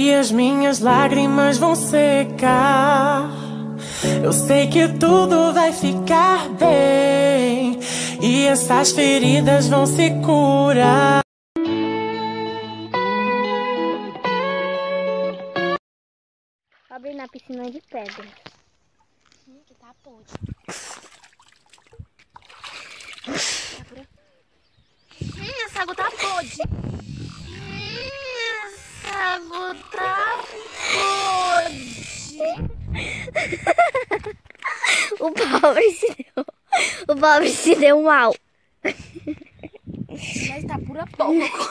que as minhas lágrimas vão secar. Eu sei que tudo vai ficar bem e essas feridas vão se curar. Abre na piscina de pedra. Sim, que tá podre. Essa água tá podre. Essa água tá podre. O pobre se deu mal. Mas tá pura pouco.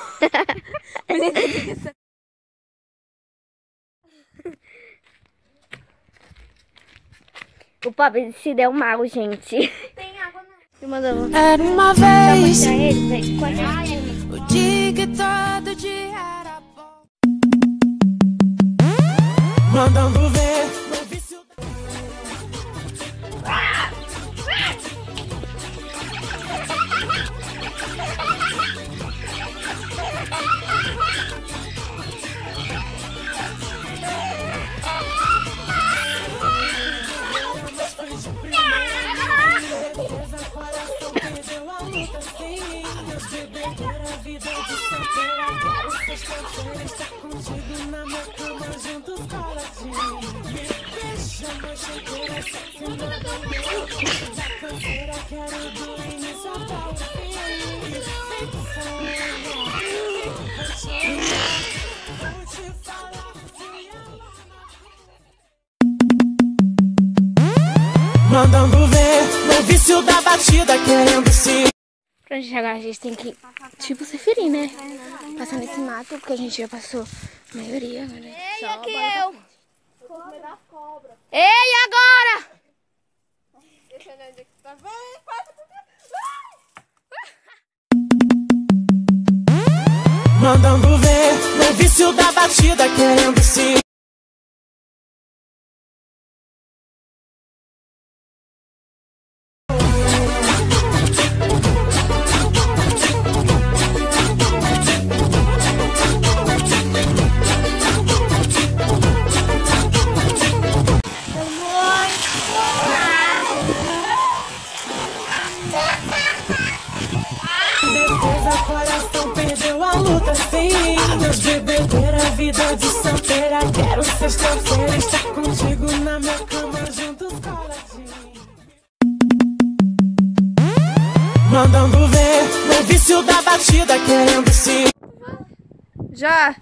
O pobre se deu mal, gente. Tem água na... Era uma vez o dia que todo dia era bom. Mandando ver no vício. Mandando ver no vício da batida, querendo se... Pra gente chegar, a gente tem que, tipo, se ferir, né? Passar nesse mato, porque a gente já passou a maioria, né? Ei, só aqui eu! Cobra. Ei, agora! Deixa eu ver onde é que tá vendo. Mandando ver no vício da batida, querendo se... Mandando ver no vício da batida, querendo se... Já!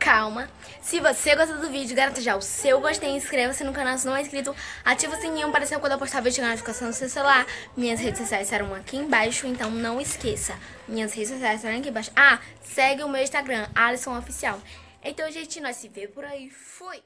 Calma, se você gostou do vídeo, garanta já o seu gostei, inscreva-se no canal se não é inscrito, ativa o sininho para saber quando eu postar vídeo e chegar a notificação no seu celular. Minhas redes sociais estarão aqui embaixo, então não esqueça, minhas redes sociais estarão aqui embaixo. Ah, segue o meu Instagram, Alisson Oficial. Então, gente, nós se vê por aí, fui!